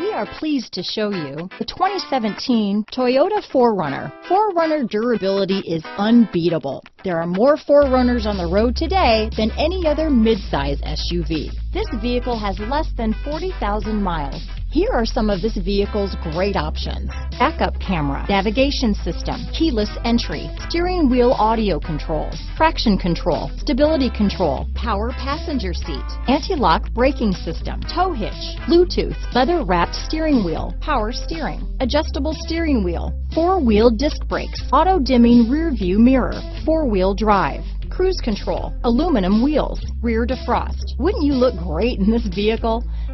We are pleased to show you the 2017 Toyota 4Runner. 4Runner durability is unbeatable. There are more 4Runners on the road today than any other midsize SUV. This vehicle has less than 40,000 miles. Here are some of this vehicle's great options: backup camera, navigation system, keyless entry, steering wheel audio controls, traction control, stability control, power passenger seat, anti-lock braking system, tow hitch, Bluetooth, leather-wrapped steering wheel, power steering, adjustable steering wheel, four-wheel disc brakes, auto-dimming rear-view mirror, four-wheel drive, cruise control, aluminum wheels, rear defrost. Wouldn't you look great in this vehicle?